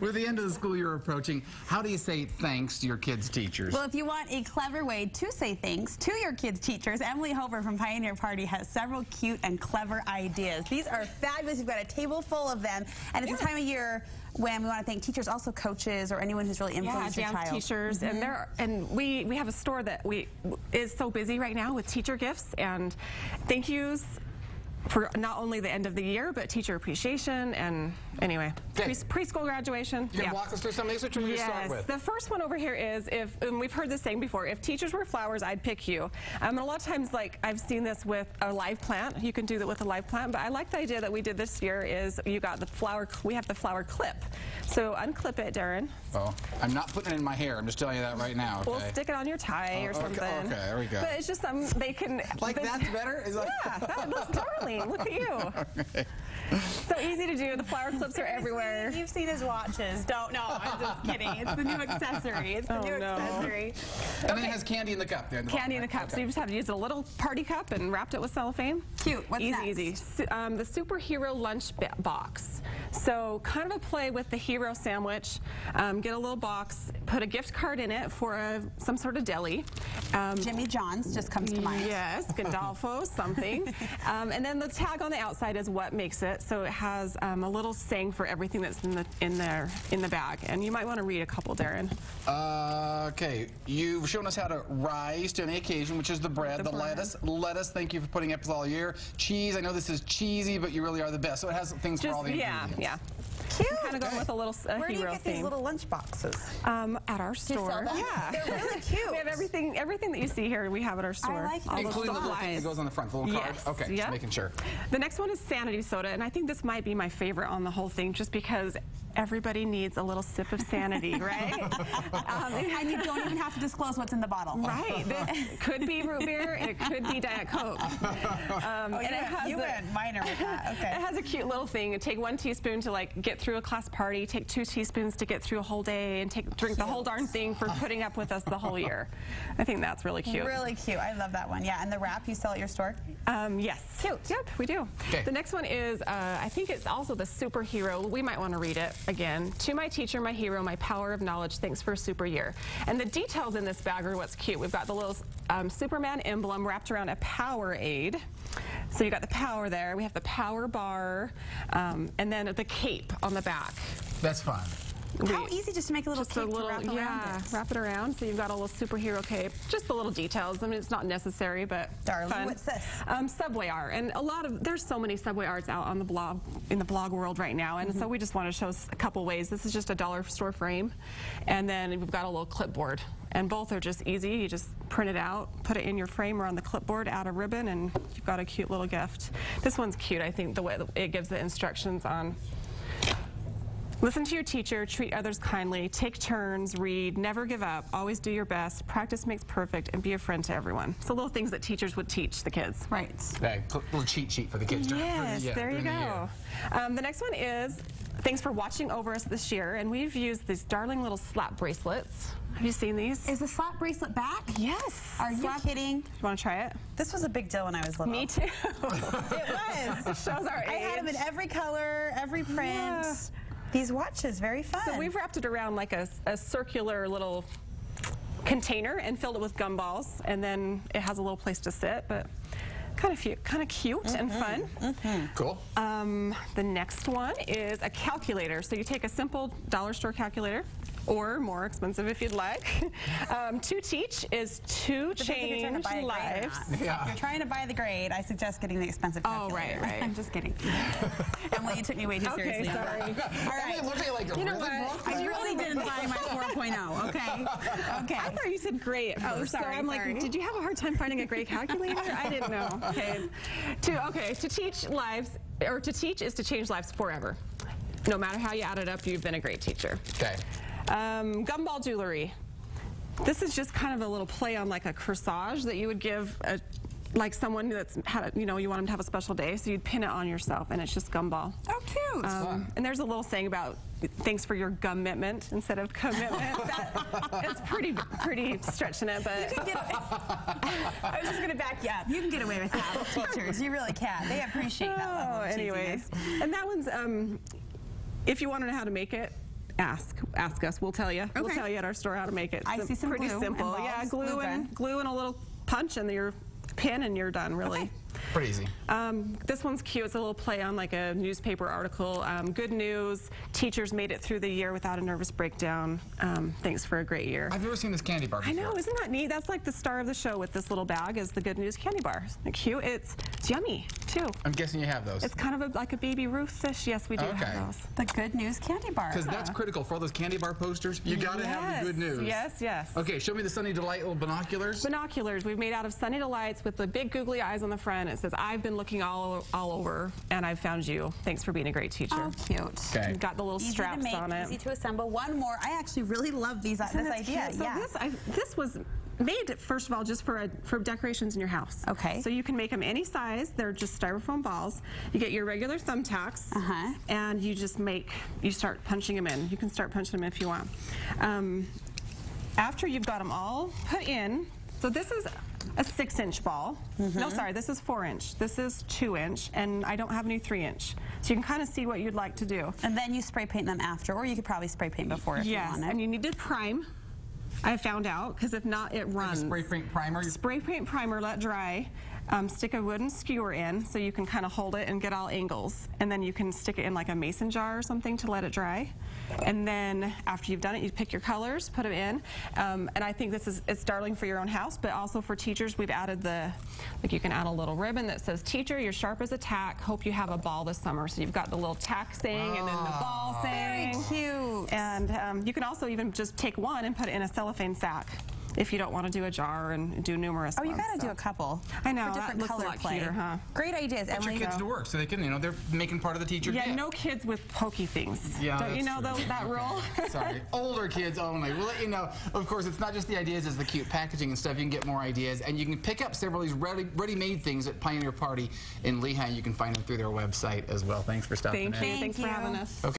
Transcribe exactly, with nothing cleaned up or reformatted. With the end of the school year approaching, how do you say thanks to your kids' teachers? Well, if you want a clever way to say thanks to your kids' teachers, Emily Hover from Pioneer Party has several cute and clever ideas. These are fabulous. We've got a table full of them, and it's yeah. a time of year when we want to thank teachers, also coaches, or anyone who's really influenced yeah, your child. Teachers, mm-hmm. and there, and we we have a store that we is so busy right now with teacher gifts and thank yous for not only the end of the year, but teacher appreciation and anyway, pre preschool graduation. You can yeah. walk us through some of these, which we yes. start with. The first one over here is if, and we've heard this saying before, if teachers were flowers, I'd pick you. Um, and a lot of times, like I've seen this with a live plant. You can do that with a live plant, but I like the idea that we did this year is you got the flower, we have the flower clip. So unclip it, Darren. Oh, I'm not putting it in my hair. I'm just telling you that right now. Okay? We'll stick it on your tie oh, or something. Okay, okay, there we go. But it's just something they can. Like that's better? Is that yeah, that looks darling. Look at you. Okay. So easy to do. The flower clips are everywhere. You've seen his watches. Don't know. I'm just kidding. It's the new accessory. It's the oh, new no. accessory. And okay. Then it has candy in the cup. There in the candy bottom, in the right? cup. Okay. So you just have to use a little party cup and wrapped it with cellophane. Cute. What's easy, next? Easy. Um, the superhero lunch box. So kind of a play with the hero sandwich. Um, get a little box. Put a gift card in it for a, some sort of deli. Um, Jimmy John's just comes to mind. Yes. Gandolfo. Something. Um, and then the tag on the outside is what makes it. So it has um, a little saying for everything that's in the in there in the bag, and you might want to read a couple, Darren. Uh, okay, you've shown us how to rise to any occasion, which is the bread, the, the bread. lettuce, lettuce. Thank you for putting up with all year. Cheese. I know this is cheesy, but you really are the best. So it has things Just, for all the yeah, ingredients. Yeah. Cute. Kind of going with a little uh, Where do you get these theme. Little lunch boxes? Um, at our store. Yeah, they're really cute. We have everything, everything that you see here. We have at our store. I like all including the little thing that goes on the front, the little yes. card. Okay, yep. Just making sure. The next one is sanity soda, and I think this might be my favorite on the whole thing, just because everybody needs a little sip of sanity, right? um, and you don't even have to disclose what's in the bottle. Right. This could be root beer. It could be Diet Coke. Um, oh, and it has you went minor with that. Okay. It has a cute little thing. Take one teaspoon to like get through a class party, take two teaspoons to get through a whole day, and take drink the whole darn thing for putting up with us the whole year. I think that's really cute. Really cute. I love that one. Yeah, and the wrap you sell at your store? Um, yes. Cute. Yep, we do. Kay. The next one is, uh, I think it's also the superhero. We might want to read it again. To my teacher, my hero, my power of knowledge, thanks for a super year. And the details in this bag are what's cute. We've got the little um, Superman emblem wrapped around a Powerade. So you got the power there. We have the power bar, um, and then the cape on the back. That's fun. How easy just to make a little just cape a little, to wrap around yeah, it. Wrap it around so you've got a little superhero cape. Just the little details. I mean, it's not necessary, but darling, fun. What's this? Um, Subway art. And a lot of, there's so many Subway arts out on the blog, in the blog world right now. And mm-hmm. so we just want to show a couple ways. This is just a dollar store frame. And then we've got a little clipboard. And both are just easy. You just print it out, put it in your frame or on the clipboard, add a ribbon, and you've got a cute little gift. This one's cute, I think, the way it gives the instructions on. Listen to your teacher, treat others kindly, take turns, read, never give up, always do your best, practice makes perfect, and be a friend to everyone. So little things that teachers would teach the kids. Right. Right. A little cheat sheet for the kids. Yes, the, yeah, there you go. The, um, the next one is, thanks for watching over us this year, and we've used these darling little slap bracelets. Have you seen these? Is the slap bracelet back? Yes. Are you slap kidding? Do you want to try it? This was a big deal when I was little. Me too. It was. It shows our age. I had them in every color, every print. Yeah. These watches, very fun. So we've wrapped it around like a, a circular little container and filled it with gumballs, and then it has a little place to sit, but kind of, kind of cute mm-hmm. and fun. Mm-hmm. Cool. Um, the next one is a calculator. So you take a simple dollar store calculator, or more expensive if you'd like. Um, to teach is to the change you're to lives. Yeah. If you're trying to buy the grade, I suggest getting the expensive calculator. Oh, right, right. I'm just kidding. Emily, you took me way too okay, seriously. Okay, sorry. All right. Emily, like, you know really what? I really didn't buy my four point oh, okay? Okay. I thought you said great at first. Oh, sorry, so I'm sorry. Like, did you have a hard time finding a great calculator? I didn't know. Okay. To, okay, to teach lives, or to teach is to change lives forever. No matter how you add it up, you've been a great teacher. Okay. Um, gumball jewelry. This is just kind of a little play on like a corsage that you would give a, like someone that's had a, you know, you want them to have a special day, so you'd pin it on yourself, and it's just gumball. Oh, cute. Um, and there's a little saying about thanks for your gummitment instead of commitment. That, it's pretty pretty stretching it, but you can get I was just gonna back you up. You can get away with that with teachers. You really can. They appreciate that. Oh, level of anyways, cheesiness. And that one's um, if you want to know how to make it. ask ask us. We'll tell you. Okay. We'll tell you at our store how to make it. I see some pretty glue simple. And yeah, glue okay. and glue and a little punch and your pin, and you're done. Really. Okay. Pretty easy. Um, this one's cute. It's a little play on like a newspaper article. Um, good news, teachers made it through the year without a nervous breakdown. Um, thanks for a great year. I've never seen this candy bar before. I know, isn't that neat? That's like the star of the show with this little bag is the Good News candy bar. Isn't it cute? It's, it's yummy, too. I'm guessing you have those. It's kind of a, like a baby Ruth-ish. Yes, we do okay. have those. The Good News candy bar. Because yeah. that's critical for all those candy bar posters. You got to yes. have the Good News. Yes, yes. Okay, show me the Sunny Delight little binoculars. Binoculars. We've made out of Sunny Delights with the big googly eyes on the front. It says, I've been looking all all over, and I've found you. Thanks for being a great teacher. Oh, cute. Okay. Got the little easy straps to make, on it. Easy to assemble. One more. I actually really love these. Isn't this idea. So yeah. this, I, this was made, first of all, just for, a, for decorations in your house. Okay. So you can make them any size. They're just styrofoam balls. You get your regular thumbtacks, uh-huh. and you just make, you start punching them in. You can start punching them if you want. Um, after you've got them all put in, so this is a six inch ball. Mm-hmm. No, sorry, this is four inch. This is two inch, and I don't have any three inch. So you can kind of see what you'd like to do. And then you spray paint them after, or you could probably spray paint before if yes, you want it. And you need to prime. I found out, because if not, it runs. Like spray paint primer? Spray paint primer, let dry. Um, stick a wooden skewer in so you can kind of hold it and get all angles. And then you can stick it in like a mason jar or something to let it dry. And then after you've done it, you pick your colors, put them in. Um, and I think this is, it's darling for your own house, but also for teachers. We've added the, like you can add a little ribbon that says, teacher, you're sharp as a tack. Hope you have a ball this summer. So you've got the little tack thing wow. and then the ball thing. Very cute. And um, you can also even just take one and put it in a cellophane sack. If you don't want to do a jar and do numerous, oh, you got to so. do a couple. I know. For different that color looks a lot play. Cuter, huh? Great ideas. Put Emily, your kids so. to work so they can, you know, they're making part of the teacher. Yeah, gift. No kids with pokey things. Yeah, don't you know though, that rule? Sorry, older kids only. We'll let you know. Of course, it's not just the ideas; it's the cute packaging and stuff. You can get more ideas, and you can pick up several of these ready, ready-made things at Pioneer Party in Lehigh. You can find them through their website as well. Thanks for stopping Thank in. You. Thank Thanks you. for having us. Okay.